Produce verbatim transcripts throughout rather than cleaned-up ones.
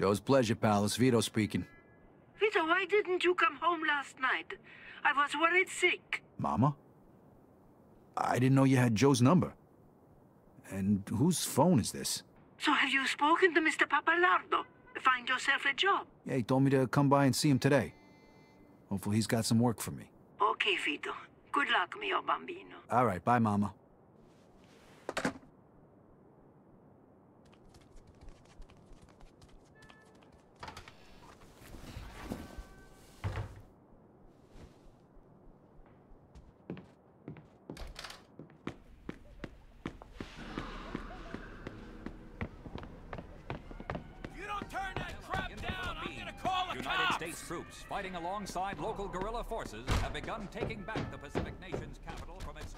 Joe's pleasure, pal. It's Vito speaking. Vito, why didn't you come home last night? I was worried sick. Mama? I didn't know you had Joe's number. And whose phone is this? So have you spoken to Mister Papalardo? Find yourself a job? Yeah, he told me to come by and see him today. Hopefully he's got some work for me. Okay, Vito. Good luck, mio bambino. All right, bye, Mama. Troops fighting alongside local guerrilla forces have begun taking back the Pacific Nation's capital from its...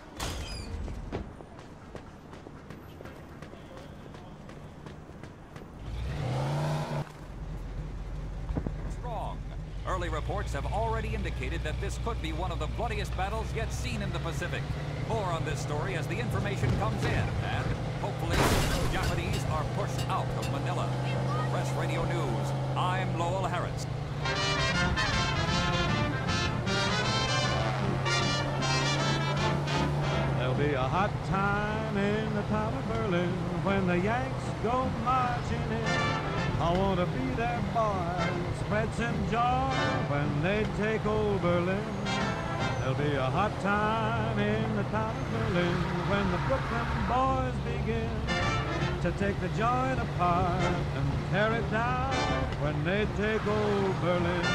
Wrong. Early reports have already indicated that this could be one of the bloodiest battles yet seen in the Pacific. More on this story as the information comes in, and hopefully the Japanese are pushed out of Manila. For Press Radio News, I'm Lowell Harris. There'll be a hot time in the top of Berlin when the Yanks go marching in. I want to be their boy, spread some joy when they take old Berlin. There'll be a hot time in the top of Berlin when the Brooklyn boys begin to take the joint apart and tear it down. When they take old Berlin,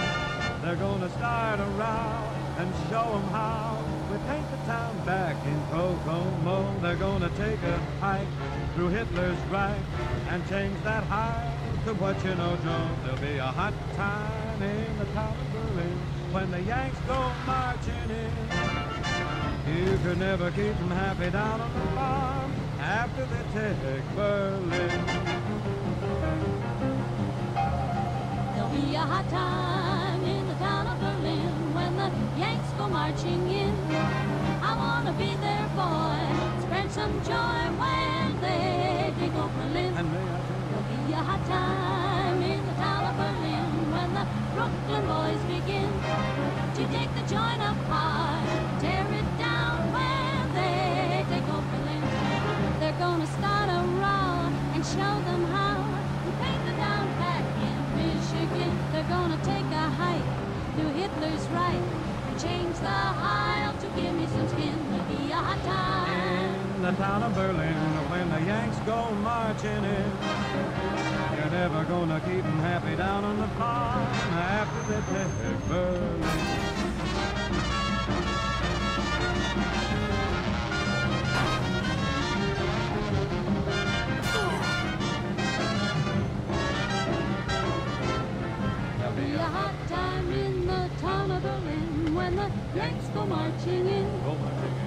they're gonna start a row and show them how. We paint the town back in Kokomo. They're gonna take a hike through Hitler's Reich and change that high to what you know, Joe. There'll be a hot time in the town of Berlin when the Yanks go marching in. You could never keep them happy down on the farm after they take Berlin. There'll be a hot time in the town of Berlin when the Yanks go marching in. I wanna be their boy, spread some joy when they take over Berlin. There'll be a hot time in the town of Berlin when the Brooklyn boys begin to take the joint apart, tear it down when they take over Berlin. They're gonna start a row and show them how to paint the town back. They're gonna take a hike through Hitler's Reich and change the aisle to give me some skin. There'll be a hot time in the town of Berlin when the Yanks go marching in. You're never gonna keep them happy down on the farm after they take Berlin. A hot time in the town of Berlin when the Yanks go marching in.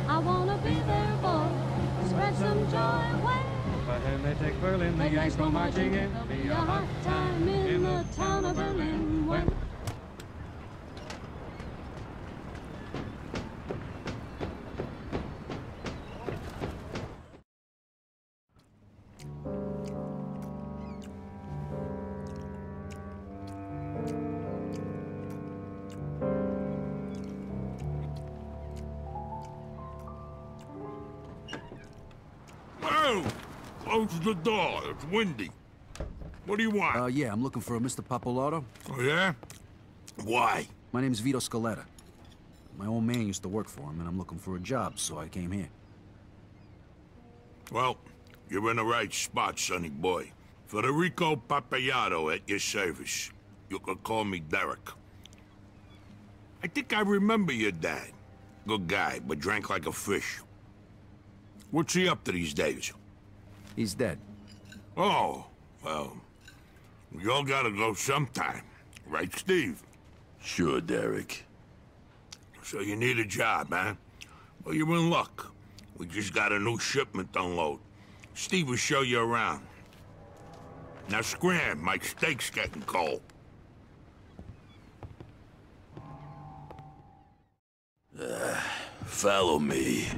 I wanna be their boy, spread some joy when. But when they take Berlin, the Yanks go marching in. There'll be a hot time in the town of Berlin when. Close the door. It's windy. What do you want? Uh, yeah, I'm looking for a Mister Papalardo. Oh, yeah? Why? My name's Vito Scaletta. My old man used to work for him, and I'm looking for a job, so I came here. Well, you're in the right spot, sonny boy. Federico Papalardo at your service. You can call me Derek. I think I remember your dad. Good guy, but drank like a fish. What's he up to these days? He's dead. Oh, well, we all gotta go sometime. Right, Steve? Sure, Derek. So you need a job, huh? Well, you're in luck. We just got a new shipment to unload. Steve will show you around. Now scram, my steak's getting cold. Uh, follow me.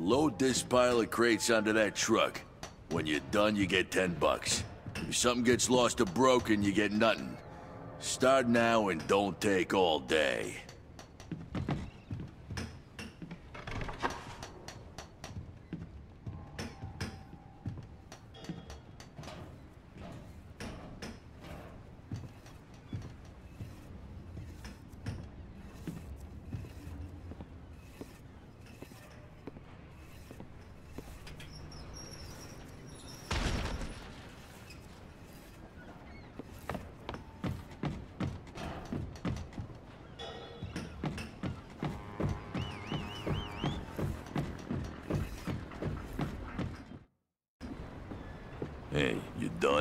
load this pile of crates onto that truck. When you're done, you get ten bucks. If something gets lost or broken, you get nothing. Start now and don't take all day.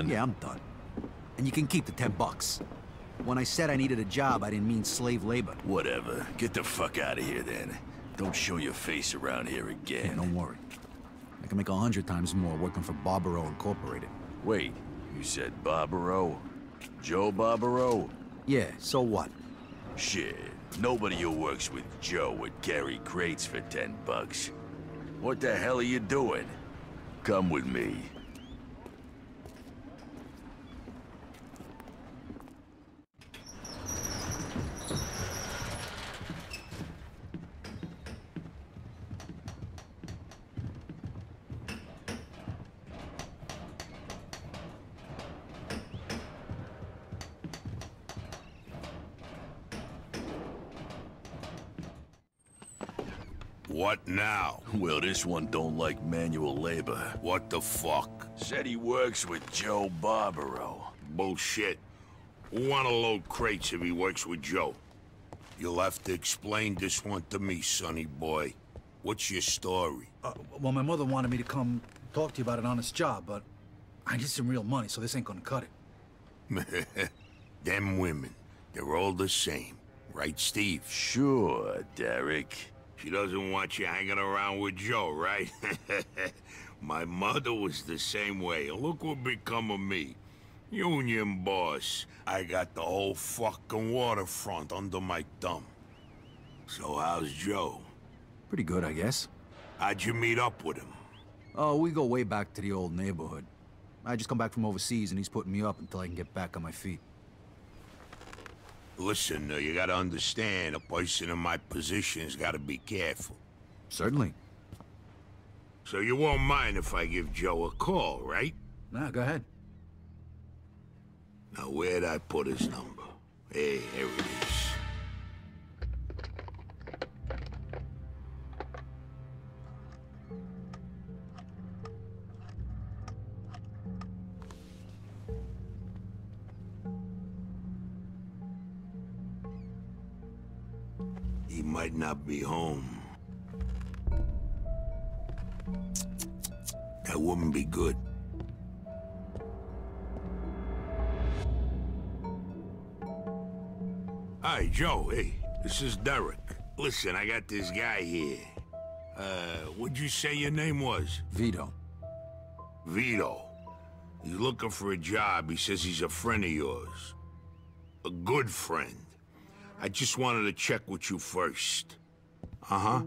Yeah, I'm done. And you can keep the ten bucks. When I said I needed a job, I didn't mean slave labor. Whatever. Get the fuck out of here, then. Don't show your face around here again. Hey, don't worry. I can make a hundred times more working for Barbaro Incorporated. Wait, you said Barbaro? Joe Barbaro? Yeah, so what? Shit, nobody who works with Joe would carry crates for ten bucks. What the hell are you doing? Come with me. What now? Well, this one don't like manual labor. What the fuck? Said he works with Joe Barbaro. Bullshit. Wanna load crates if he works with Joe. You'll have to explain this one to me, sonny boy. What's your story? Uh, well, my mother wanted me to come talk to you about an honest job, but I need some real money, so this ain't gonna cut it. Them women, they're all the same. Right, Steve? Sure, Derek. She doesn't want you hanging around with Joe, right? My mother was the same way. Look what become of me. Union boss. I got the whole fucking waterfront under my thumb. So how's Joe? Pretty good, I guess. How'd you meet up with him? Oh, we go way back to the old neighborhood. I just come back from overseas and he's putting me up until I can get back on my feet. Listen, uh, you gotta understand, a person in my position's gotta be careful. Certainly. So you won't mind if I give Joe a call, right? No, go ahead. Now, where'd I put his number? Hey, here it is. He might not be home. That wouldn't be good. Hi, Joe. Hey, this is Derek. Listen, I got this guy here. Uh, what'd you say your name was? Vito. Vito. He's looking for a job. He says he's a friend of yours. A good friend. I just wanted to check with you first. Uh-huh.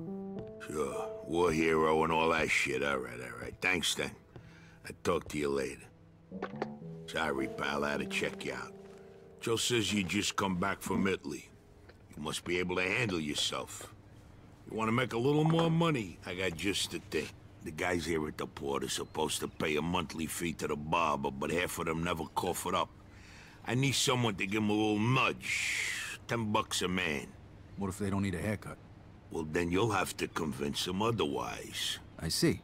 Sure. War hero and all that shit. All right, all right. Thanks, then. I'll talk to you later. Sorry, pal. I had to check you out. Joe says you just come back from Italy. You must be able to handle yourself. You want to make a little more money? I got just the thing. The guys here at the port are supposed to pay a monthly fee to the barber, but half of them never cough it up. I need someone to give them a little nudge. Ten bucks a man. What if they don't need a haircut? Well, then you'll have to convince them otherwise. I see.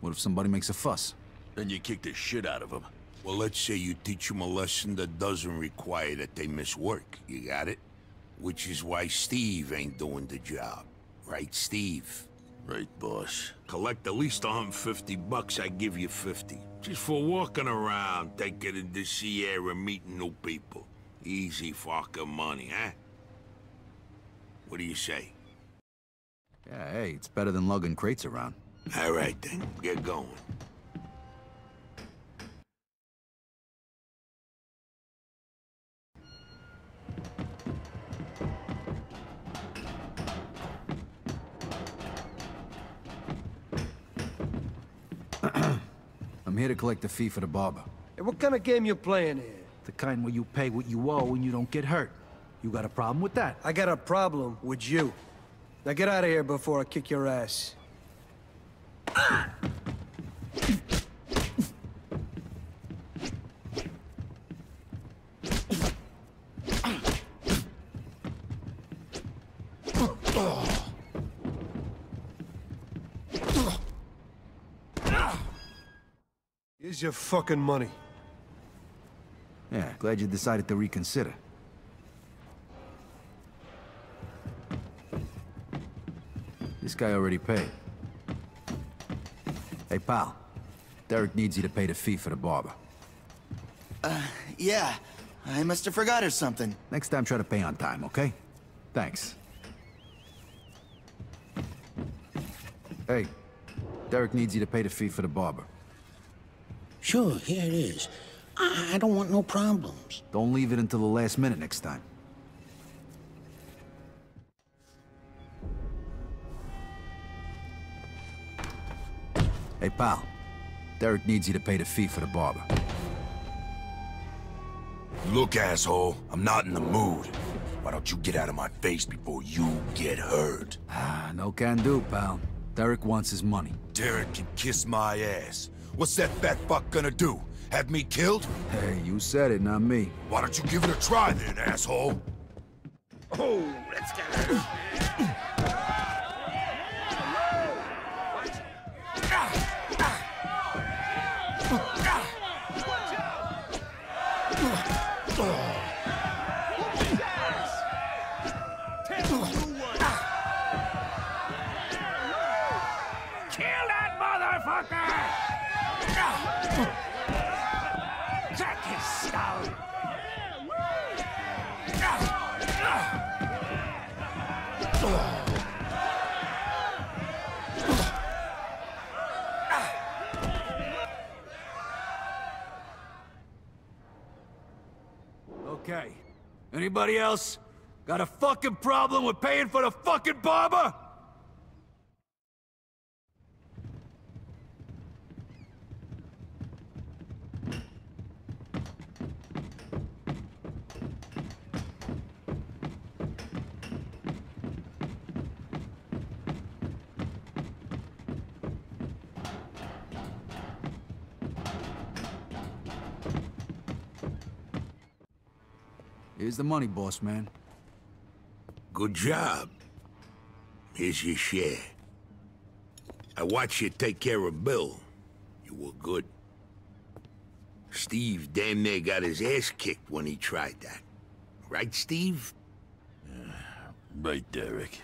What if somebody makes a fuss? Then you kick the shit out of them. Well, let's say you teach them a lesson that doesn't require that they miss work. You got it? Which is why Steve ain't doing the job. Right, Steve? Right, boss. Collect at least one hundred fifty bucks, I give you fifty. Just for walking around, taking in the sea air and meeting new people. Easy fucking money, huh? What do you say? Yeah, hey, it's better than lugging crates around. All right, then. Get going. I'm here to collect the fee for the barber. Hey, what kind of game you playing here? The kind where you pay what you owe and you don't get hurt. You got a problem with that? I got a problem with you. Now get out of here before I kick your ass. Here's your fucking money. Yeah, glad you decided to reconsider. This guy already paid. Hey, pal. Derek needs you to pay the fee for the barber. Uh, yeah. I must have forgot or something. Next time, try to pay on time, okay? Thanks. Hey, Derek needs you to pay the fee for the barber. Sure, here it is. I, I don't want no problems. Don't leave it until the last minute next time. Hey, pal. Derek needs you to pay the fee for the barber. Look, asshole. I'm not in the mood. Why don't you get out of my face before you get hurt? Ah, no can do, pal. Derek wants his money. Derek can kiss my ass. What's that fat fuck gonna do? Have me killed? Hey, you said it, not me. Why don't you give it a try then, asshole? Oh, let's get it. Okay. Anybody else got a fucking problem with paying for the fucking barber? Here's the money, boss man. Good job. Here's your share. I watched you take care of Bill. You were good. Steve damn near got his ass kicked when he tried that. Right, Steve? Uh, right, Derek.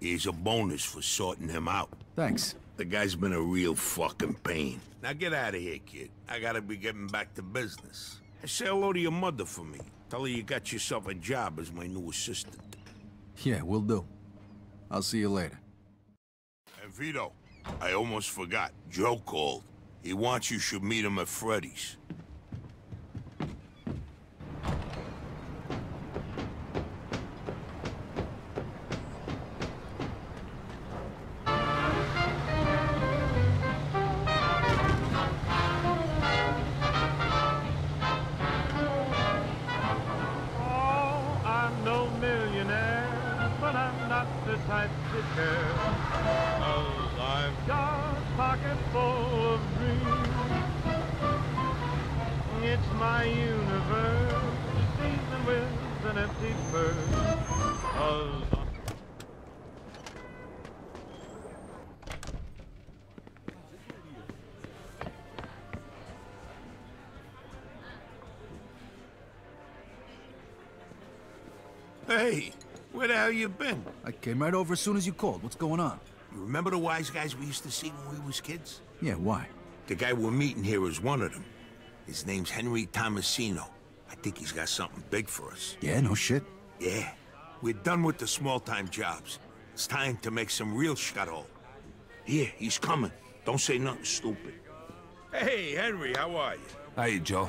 Here's a bonus for sorting him out. Thanks. The guy's been a real fucking pain. Now get out of here, kid. I gotta be getting back to business. Say hello to your mother for me. Tell her you got yourself a job as my new assistant. Yeah, will do. I'll see you later. And Vito, I almost forgot. Joe called. He wants you should meet him at Freddy's. Hey, where the hell you been? I came right over as soon as you called. What's going on? You remember the wise guys we used to see when we was kids? Yeah, why? The guy we're meeting here is one of them. His name's Henry Tomasino. I think he's got something big for us. Yeah, no shit. Yeah. We're done with the small-time jobs. It's time to make some real shuttle. Here, he's coming. Don't say nothing stupid. Hey, Henry, how are you? Hiya, Joe.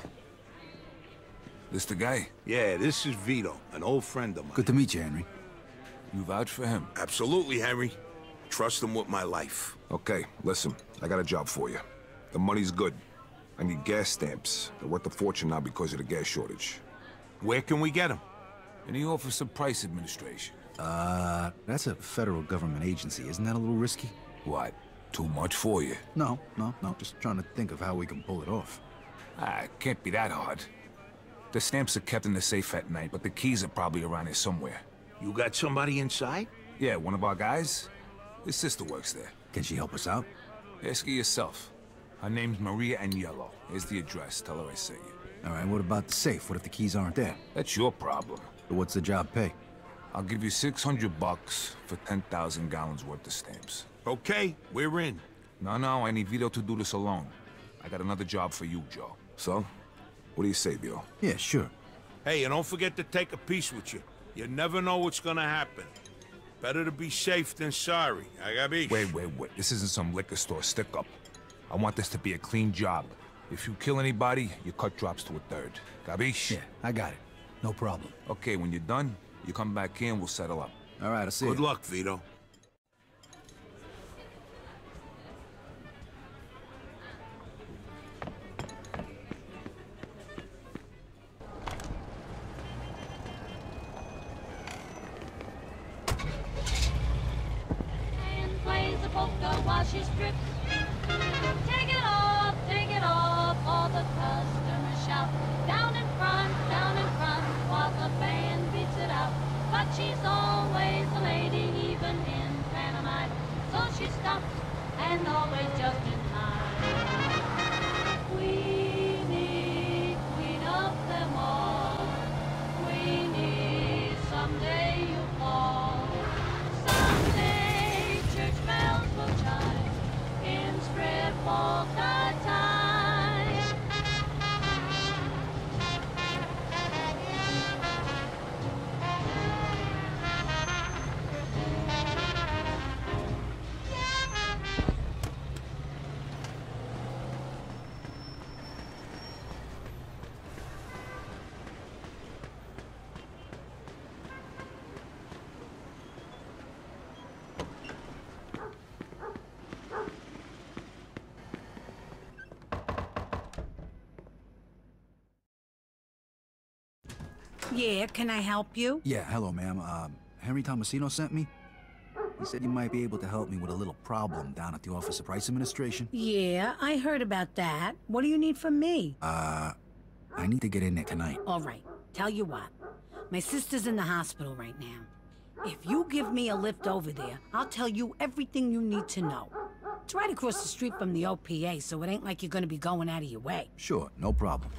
This the guy? Yeah, this is Vito, an old friend of mine. Good to meet you, Henry. You vouch for him? Absolutely, Henry. Trust him with my life. Okay, listen, I got a job for you. The money's good. I need gas stamps. They're worth a fortune now because of the gas shortage. Where can we get them? In the Office of Price Administration. Uh, that's a federal government agency. Isn't that a little risky? What? Too much for you? No, no, no. Just trying to think of how we can pull it off. Ah, it can't be that hard. The stamps are kept in the safe at night, but the keys are probably around here somewhere. You got somebody inside? Yeah, one of our guys. His sister works there. Can she help us out? Ask her yourself. Her name's Maria Anielo. Here's the address. Tell her I sent you. All right, what about the safe? What if the keys aren't there? That's your problem. So what's the job pay? I'll give you six hundred bucks for ten thousand gallons worth of stamps. Okay, we're in. No, no, I need Vito to do this alone. I got another job for you, Joe. So? What do you say, Bill? Yeah, sure. Hey, and don't forget to take a piece with you. You never know what's gonna happen. Better to be safe than sorry. I got beef. Wait, wait, wait. This isn't some liquor store stick-up. I want this to be a clean job. If you kill anybody, your cut drops to a third. Gabish? Yeah, I got it. No problem. Okay, when you're done, you come back here and we'll settle up. All right, I'll see you. Good luck, Vito. Yeah, can I help you? Yeah, hello, ma'am. Uh, Henry Tomasino sent me. He said you might be able to help me with a little problem down at the Office of Price Administration. Yeah, I heard about that. What do you need from me? Uh, I need to get in there tonight. All right, tell you what. My sister's in the hospital right now. If you give me a lift over there, I'll tell you everything you need to know. It's right across the street from the O P A, so it ain't like you're gonna be going out of your way. Sure, no problem.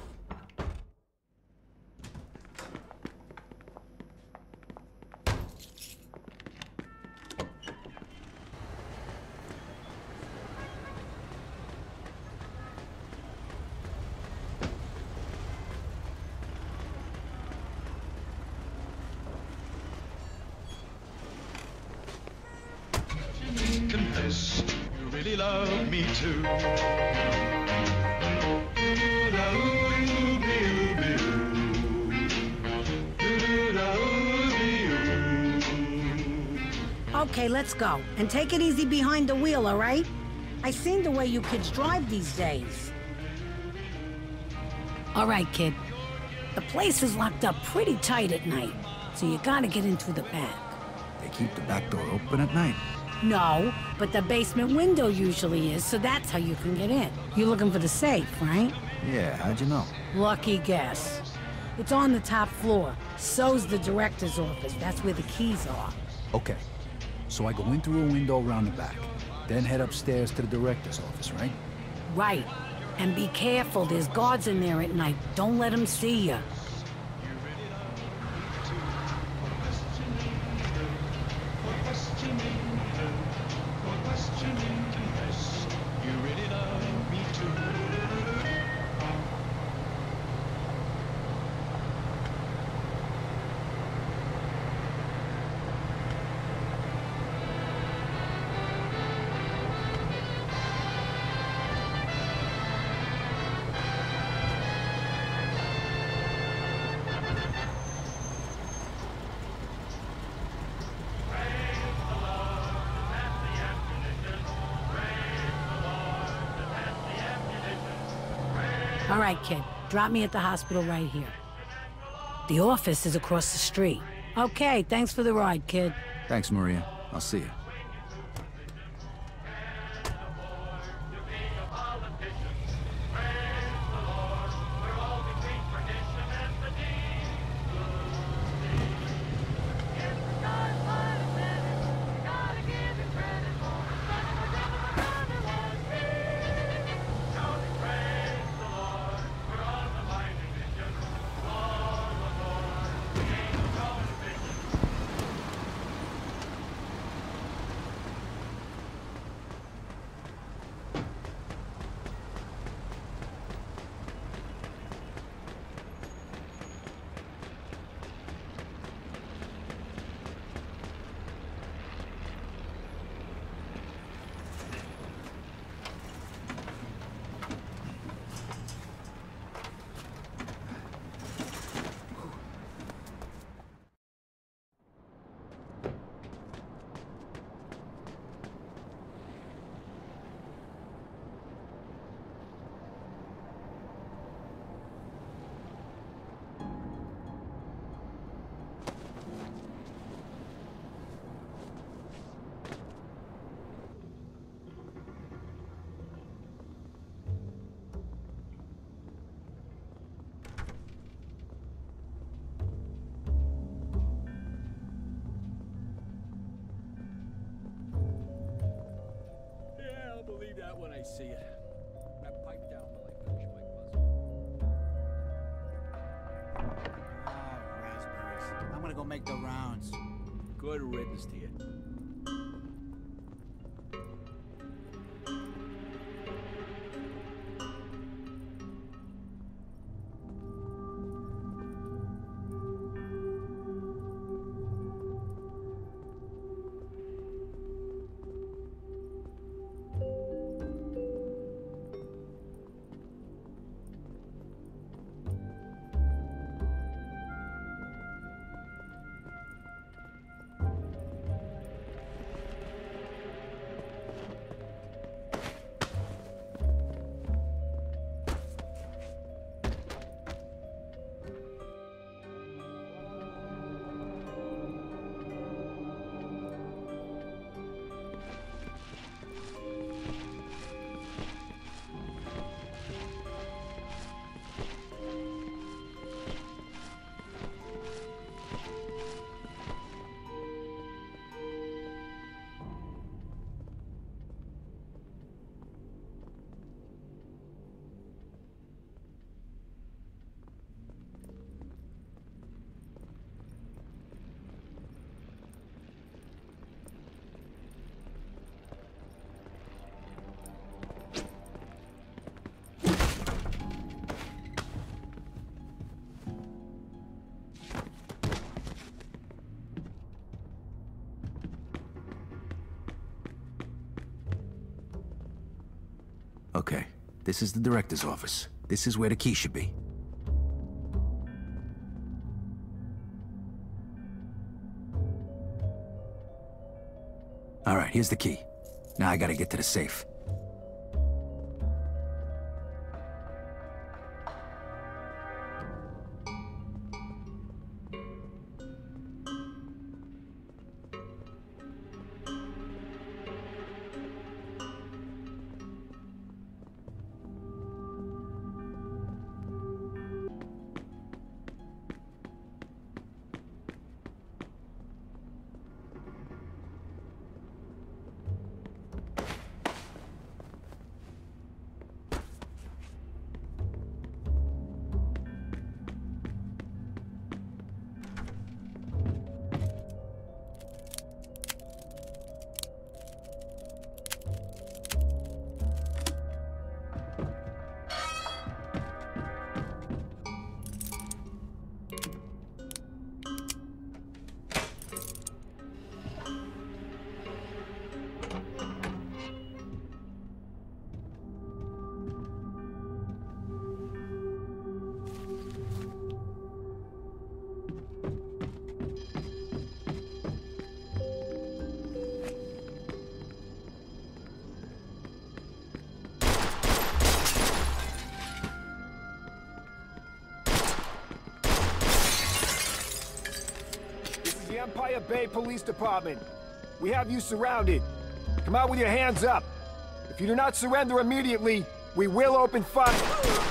Okay, let's go. And take it easy behind the wheel, all right? I seen the way you kids drive these days. All right, kid. The place is locked up pretty tight at night, so you gotta get in through the back. They keep the back door open at night? No, but the basement window usually is, so that's how you can get in. You're looking for the safe, right? Yeah, how'd you know? Lucky guess. It's on the top floor. So's the director's office. That's where the keys are. Okay. So I go in through a window around the back, then head upstairs to the director's office, right? Right. And be careful. There's guards in there at night. Don't let them see you. All right, kid. Drop me at the hospital right here. The office is across the street. Okay, thanks for the ride, kid. Thanks, Maria. I'll see you. When I see it. I pipe down while I finish my puzzle. Ah, raspberries. I'm gonna go make the rounds. Good riddance to you. Okay, this is the director's office. This is where the key should be. All right, here's the key. Now I gotta get to the safe. It's the Empire Bay Police Department. We have you surrounded. Come out with your hands up. If you do not surrender immediately, we will open fire.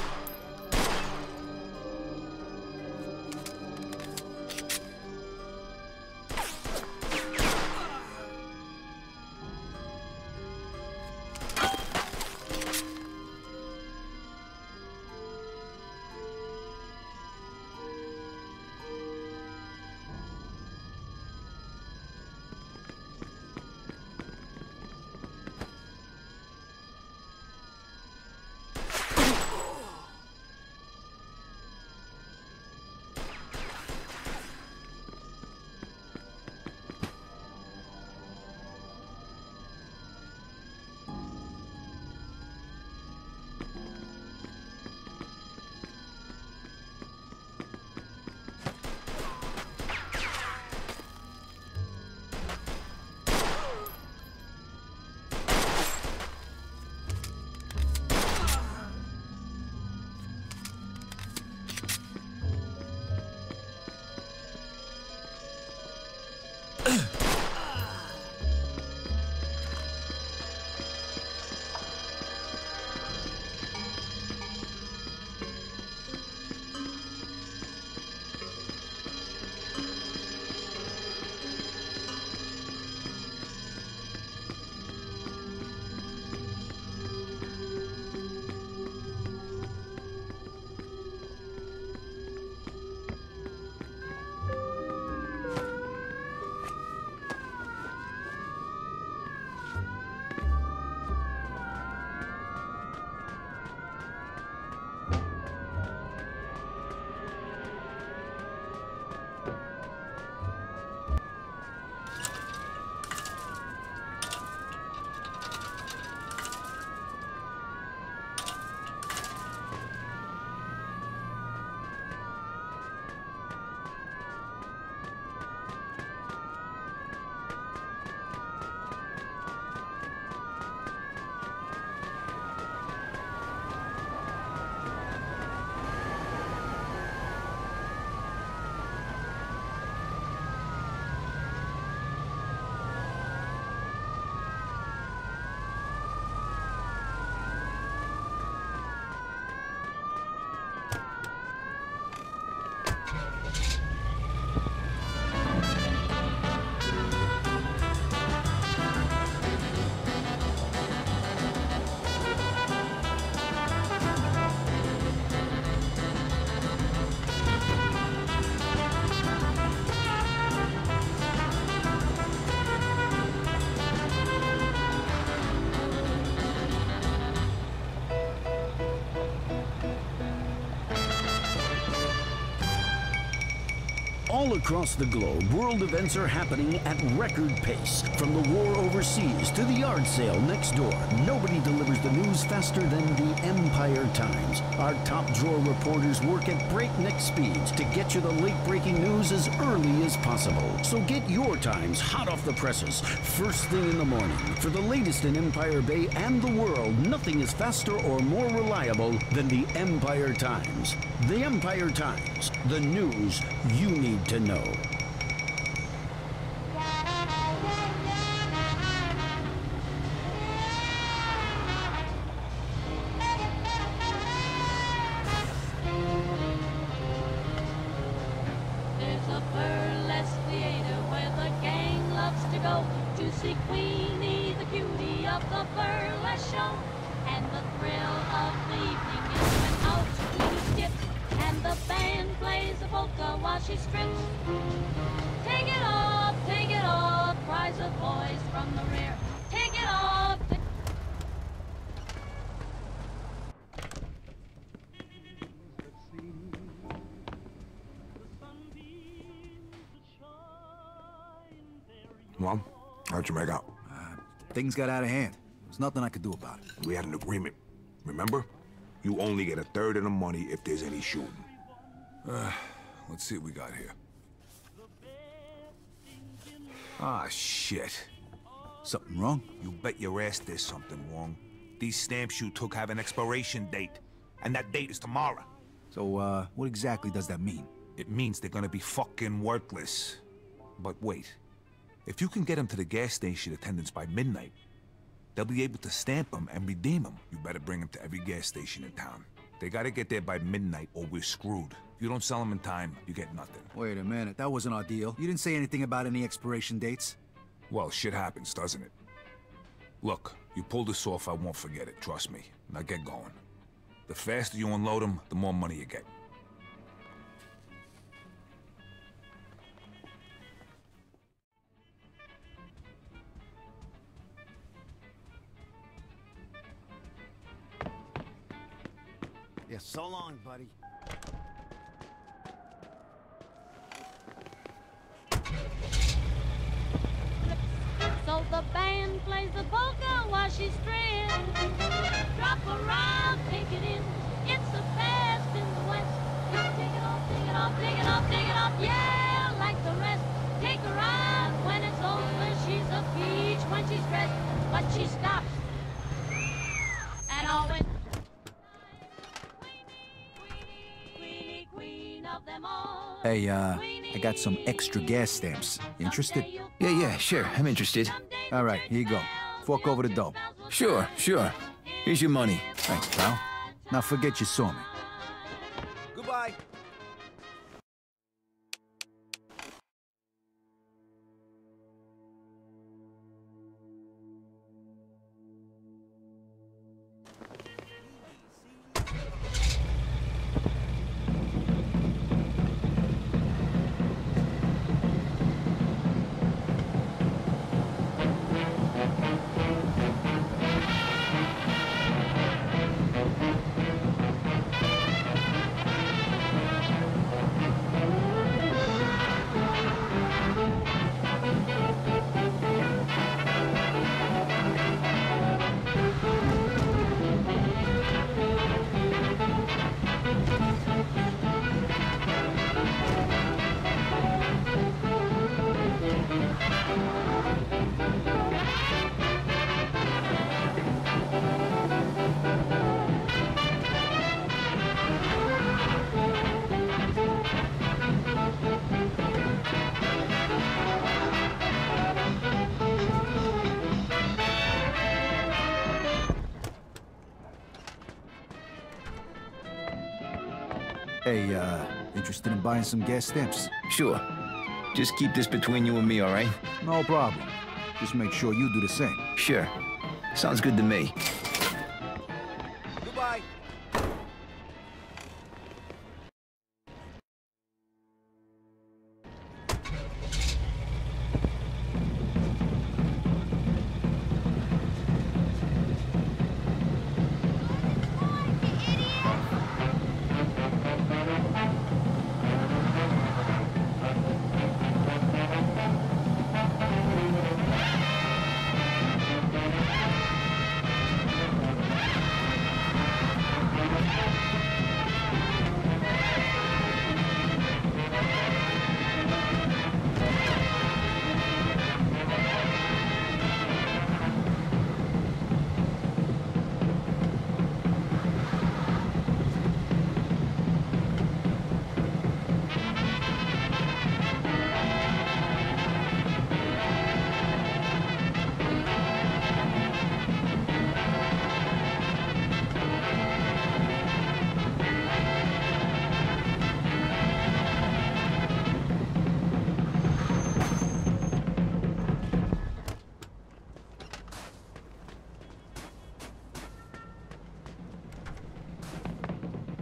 All across the globe, world events are happening at record pace. From the war overseas to the yard sale next door, nobody delivers the news faster than the Empire Times. Our top drawer reporters work at breakneck speeds to get you the late-breaking news as early as possible. So get your Times hot off the presses, first thing in the morning. For the latest in Empire Bay and the world, nothing is faster or more reliable than the Empire Times. The Empire Times, the news you need to know. Well, how'd you make out? Uh, things got out of hand. There's nothing I could do about it. We had an agreement. Remember? You only get a third of the money if there's any shooting. Uh, let's see what we got here. Ah, shit. Something wrong? You bet your ass there's something wrong. These stamps you took have an expiration date, and that date is tomorrow. So, uh, what exactly does that mean? It means they're gonna be fucking worthless. But wait, if you can get them to the gas station attendants by midnight, they'll be able to stamp them and redeem them. You better bring them to every gas station in town. They gotta get there by midnight or we're screwed. If you don't sell them in time, you get nothing. Wait a minute, that wasn't our deal. You didn't say anything about any expiration dates? Well, shit happens, doesn't it? Look, you pull this off, I won't forget it, trust me. Now get going. The faster you unload them, the more money you get. Yeah, so long, buddy. So the band plays the polka while she's stranded. Drop a rhyme, take it in. It's the best in the West. Take it off, take it off, take it off, take it off. Yeah, like the rest. Take a ride when it's over. She's a peach when she's dressed, but she stops. And always. Hey, uh, I got some extra gas stamps. Interested? Yeah, yeah, sure. I'm interested. All right, here you go. Fork over the dough. Sure, sure. Here's your money. Thanks, pal. Now forget you saw me. Goodbye. Hey, uh, interested in buying some gas stamps? Sure. Just keep this between you and me, all right? No problem. Just make sure you do the same. Sure. Sounds good to me. Goodbye.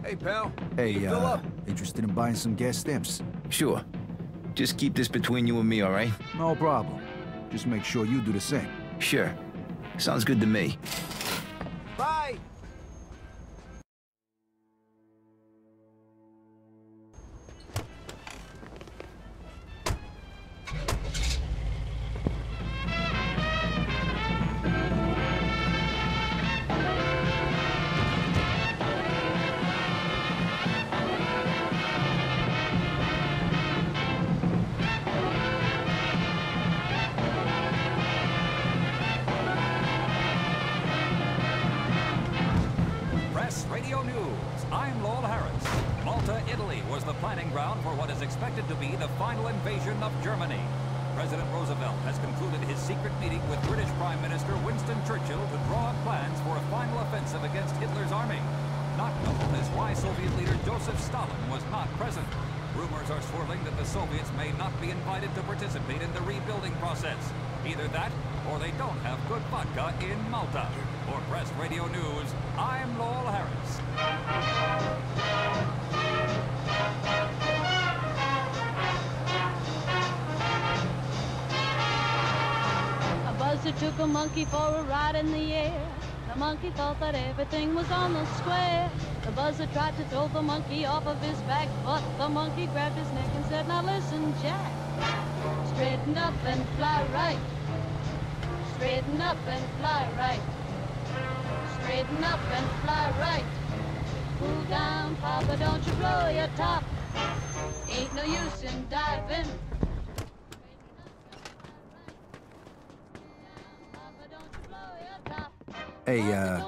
Hey, pal. Hey, uh, interested in buying some gas stamps? Sure. Just keep this between you and me, all right? No problem. Just make sure you do the same. Sure. Sounds good to me. Bye! Expected to be the final invasion of Germany. President Roosevelt has concluded his secret meeting with British Prime Minister Winston Churchill to draw up plans for a final offensive against Hitler's army. Not known is why Soviet leader Joseph Stalin was not present. Rumors are swirling that the Soviets may not be invited to participate in the rebuilding process. Either that, or they don't have good vodka in Malta. For Press Radio News, I'm Lowell Harris. It took a monkey for a ride in the air. The monkey thought that everything was on the square. The buzzer tried to throw the monkey off of his back, but the monkey grabbed his neck and said, now listen, Jack. Straighten up and fly right. Straighten up and fly right. Straighten up and fly right. Cool down, Papa, don't you blow your top. Ain't no use in diving. Hey, uh,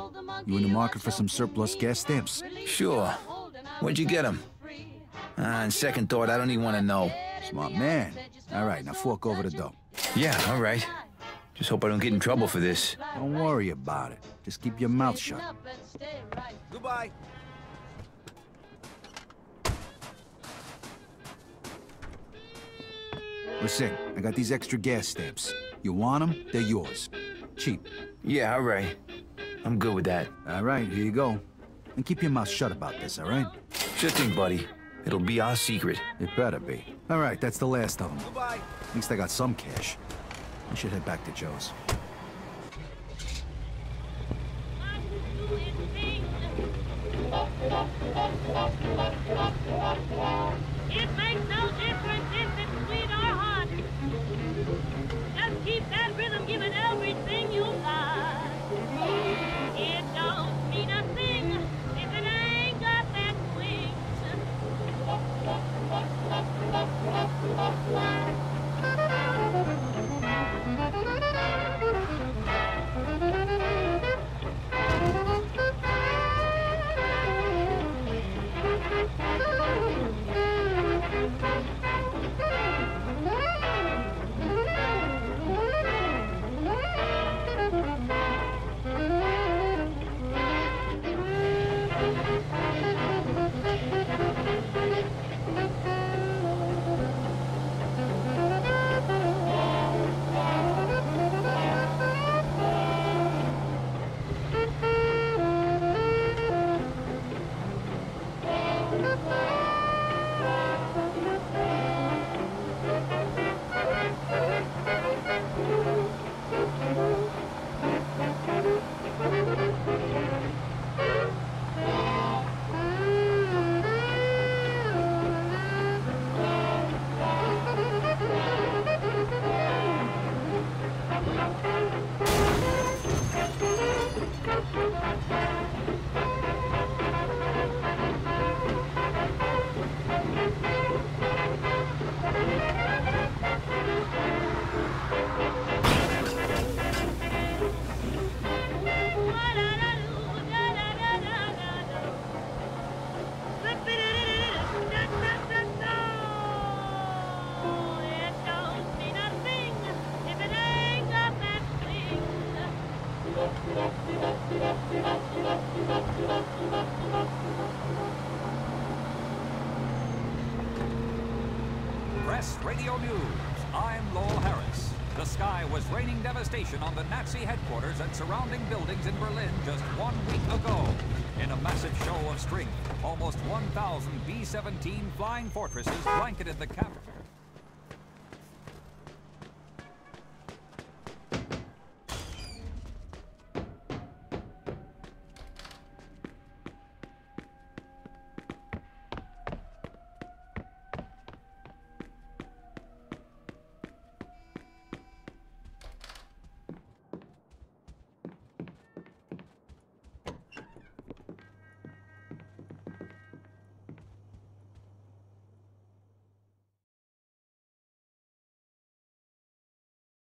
you in the market for some surplus gas stamps? Sure. Where'd you get them? On second thought, I don't even want to know. Smart man. All right, now fork over the dough. Yeah, all right. Just hope I don't get in trouble for this. Don't worry about it. Just keep your mouth shut. Goodbye. Listen, I got these extra gas stamps. You want them? They're yours. Cheap. Yeah, all right. I'm good with that. All right, here you go. And keep your mouth shut about this, all right? Sure thing, buddy. It'll be our secret. It better be. All right, that's the last of them. Goodbye. At least I got some cash. I should head back to Joe's. It makes no difference if it's sweet or hot. Just keep that rhythm giving everything you got. It don't mean a thing if it ain't got that wings. On the Nazi headquarters and surrounding buildings in Berlin just one week ago. In a massive show of strength, almost one thousand B seventeen Flying Fortresses blanketed the capital.